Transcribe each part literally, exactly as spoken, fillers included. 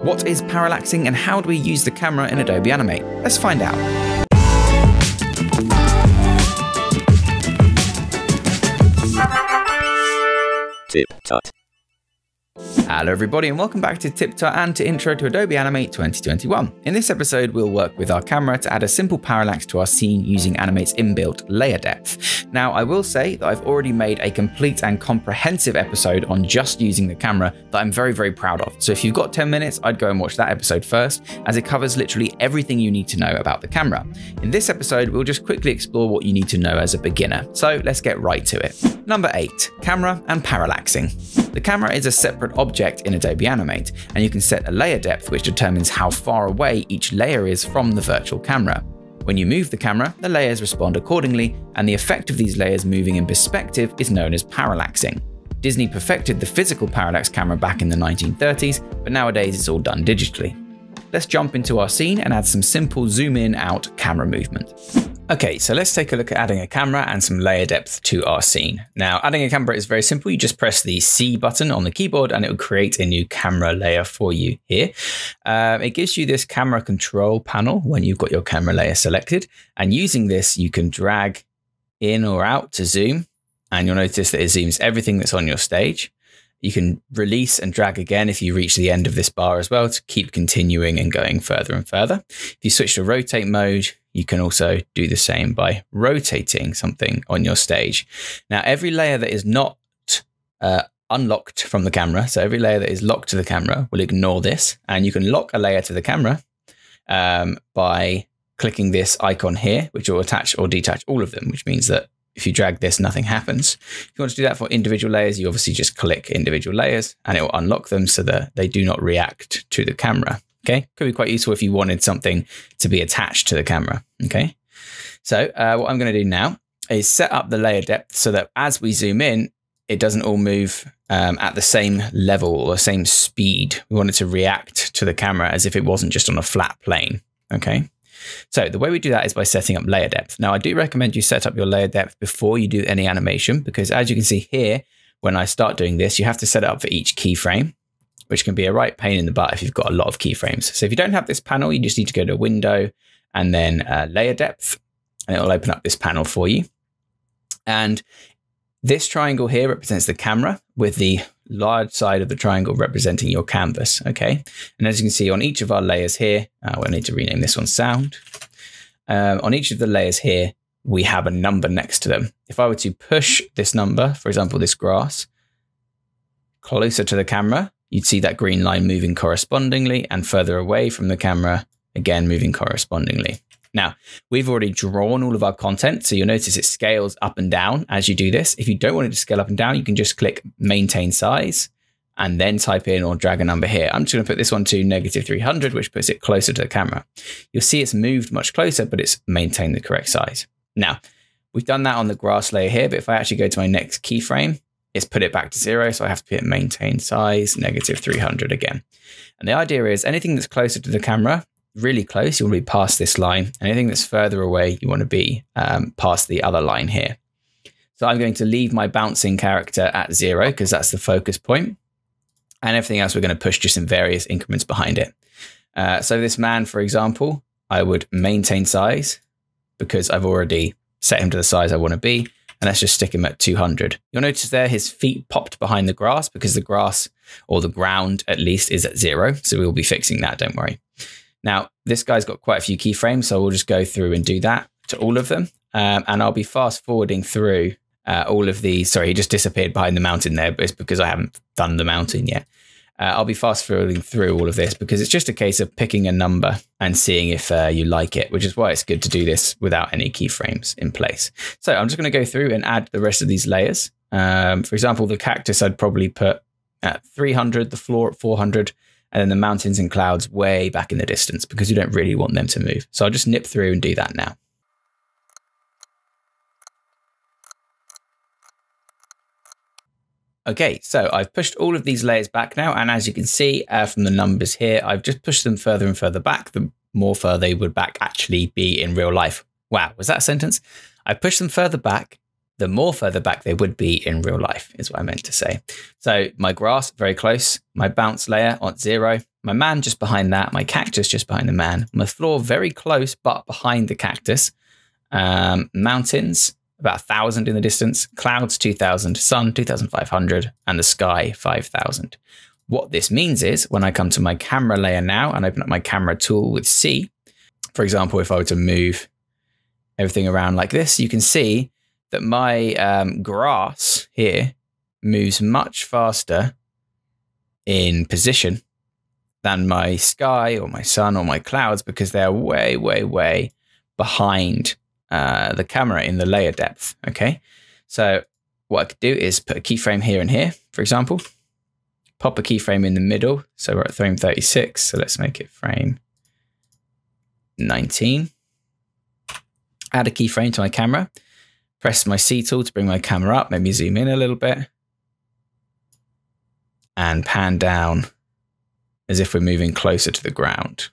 What is parallaxing and how do we use the camera in Adobe Animate? Let's find out. TipTut. Hello everybody and welcome back to TipTut and to Intro to Adobe Animate twenty twenty-one. In this episode we'll work with our camera to add a simple parallax to our scene using Animate's inbuilt layer depth. Now I will say that I've already made a complete and comprehensive episode on just using the camera that I'm very very proud of, so if you've got ten minutes I'd go and watch that episode first as it covers literally everything you need to know about the camera. In this episode we'll just quickly explore what you need to know as a beginner, so let's get right to it. Number eight. Camera and parallaxing. The camera is a separate object in Adobe Animate, and you can set a layer depth which determines how far away each layer is from the virtual camera. When you move the camera, the layers respond accordingly, and the effect of these layers moving in perspective is known as parallaxing. Disney perfected the physical parallax camera back in the nineteen thirties, but nowadays it's all done digitally. Let's jump into our scene and add some simple zoom in out camera movement. Okay, so let's take a look at adding a camera and some layer depth to our scene. Now, adding a camera is very simple. You just press the C button on the keyboard and it will create a new camera layer for you here. Um, it gives you this camera control panel when you've got your camera layer selected. And using this, you can drag in or out to zoom. And you'll notice that it zooms everything that's on your stage. You can release and drag again if you reach the end of this bar as well to keep continuing and going further and further. If you switch to rotate mode, you can also do the same by rotating something on your stage. Now, every layer that is not uh, unlocked from the camera, so every layer that is locked to the camera will ignore this, and you can lock a layer to the camera um, by clicking this icon here, which will attach or detach all of them, which means that if you drag this, nothing happens. If you want to do that for individual layers, you obviously just click individual layers and it will unlock them so that they do not react to the camera. Okay, could be quite useful if you wanted something to be attached to the camera. Okay, so uh, what I'm going to do now is set up the layer depth so that as we zoom in, it doesn't all move um, at the same level or the same speed. We want it to react to the camera as if it wasn't just on a flat plane. Okay. So the way we do that is by setting up layer depth. Now, I do recommend you set up your layer depth before you do any animation, because as you can see here, when I start doing this, you have to set it up for each keyframe, which can be a right pain in the butt if you've got a lot of keyframes. So if you don't have this panel, you just need to go to Window and then uh, Layer Depth, and it'll open up this panel for you. And this triangle here represents the camera, with the large side of the triangle representing your canvas, okay? And as you can see on each of our layers here, uh, we'll need to rename this one sound. Um, on each of the layers here, we have a number next to them. If I were to push this number, for example, this grass, closer to the camera, you'd see that green line moving correspondingly, and further away from the camera, again, moving correspondingly. Now, we've already drawn all of our content, so you'll notice it scales up and down as you do this. If you don't want it to scale up and down, you can just click Maintain Size and then type in or drag a number here. I'm just going to put this one to negative three hundred, which puts it closer to the camera. You'll see it's moved much closer, but it's maintained the correct size. Now, we've done that on the grass layer here, but if I actually go to my next keyframe, it's put it back to zero, so I have to put Maintain Size, negative three hundred again. And the idea is anything that's closer to the camera, really close, you want to be past this line. Anything that's further away, you want to be um, past the other line here. So I'm going to leave my bouncing character at zero because that's the focus point. And everything else we're going to push just in various increments behind it. Uh, so this man, for example, I would maintain size because I've already set him to the size I want to be. And let's just stick him at two hundred. You'll notice there his feet popped behind the grass because the grass, or the ground at least, is at zero. So we will be fixing that, don't worry. Now, this guy's got quite a few keyframes, so we'll just go through and do that to all of them. Um, and I'll be fast forwarding through uh, all of the, sorry, he just disappeared behind the mountain there, but it's because I haven't done the mountain yet. Uh, I'll be fast forwarding through all of this because it's just a case of picking a number and seeing if uh, you like it, which is why it's good to do this without any keyframes in place. So I'm just going to go through and add the rest of these layers. Um, for example, the cactus I'd probably put at three hundred, the floor at four hundred, and then the mountains and clouds way back in the distance because you don't really want them to move. So I'll just nip through and do that now. Okay, so I've pushed all of these layers back now. And as you can see uh, from the numbers here, I've just pushed them further and further back, the more further they would back actually be in real life. Wow, was that a sentence? I pushed them further back, the more further back they would be in real life is what I meant to say. So my grass, very close, my bounce layer on zero, my man just behind that, my cactus just behind the man, my floor very close but behind the cactus, um, mountains about one thousand in the distance, clouds two thousand, sun two thousand five hundred, and the sky five thousand. What this means is when I come to my camera layer now and open up my camera tool with C, for example, if I were to move everything around like this, you can see that my um, grass here moves much faster in position than my sky or my sun or my clouds because they're way, way, way behind uh, the camera in the layer depth, okay? So what I could do is put a keyframe here and here, for example, pop a keyframe in the middle. So we're at frame thirty-six, so let's make it frame nineteen. Add a keyframe to my camera, press my C tool to bring my camera up, maybe zoom in a little bit, and pan down as if we're moving closer to the ground.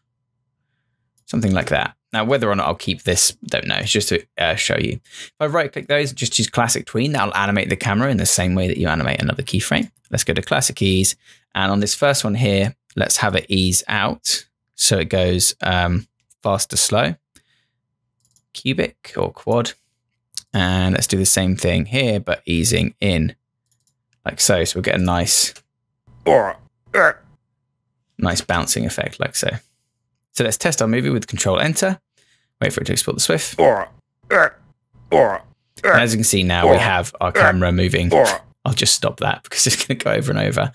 Something like that. Now, whether or not I'll keep this, don't know. It's just to uh, show you. If I right-click those, just choose Classic Tween. That'll animate the camera in the same way that you animate another keyframe. Let's go to Classic Ease. And on this first one here, let's have it ease out. So it goes um, fast to slow. Cubic or quad, and let's do the same thing here but easing in like so, so we'll get a nice nice bouncing effect like so. So let's test our movie with Control Enter, wait for it to export the Swift, and as you can see now we have our camera moving. I'll just stop that because it's going to go over and over.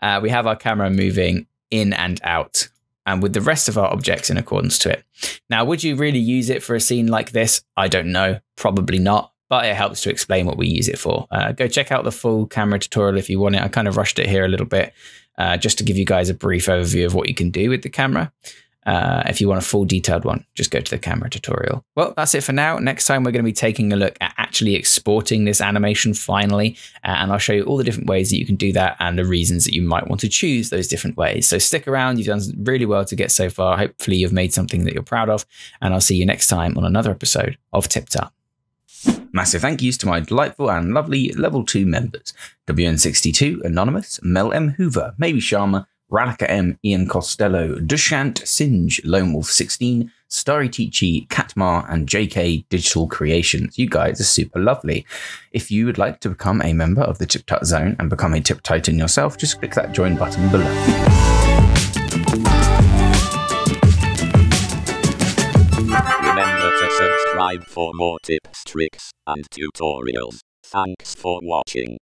Uh, we have our camera moving in and out and with the rest of our objects in accordance to it. Now, would you really use it for a scene like this? I don't know, probably not, but it helps to explain what we use it for. Uh, go check out the full camera tutorial if you want it. I kind of rushed it here a little bit uh, just to give you guys a brief overview of what you can do with the camera. Uh, if you want a full detailed one, just go to the camera tutorial. Well, that's it for now. Next time, we're going to be taking a look at actually exporting this animation finally. Uh, and I'll show you all the different ways that you can do that and the reasons that you might want to choose those different ways. So stick around. You've done really well to get so far. Hopefully you've made something that you're proud of. And I'll see you next time on another episode of TipTut. Massive thank yous to my delightful and lovely level two members, W N sixty-two, Anonymous, Mel M. Hoover, Mabie Sharma, Ralaka M, Ian Costello, Dushant Singh, Lone Wolf sixteen, Staritichi, Katmar, and J K Digital Creations. You guys are super lovely. If you would like to become a member of the TipTut Zone and become a TipTitan yourself, just click that join button below. Remember to subscribe for more tips, tricks, and tutorials. Thanks for watching.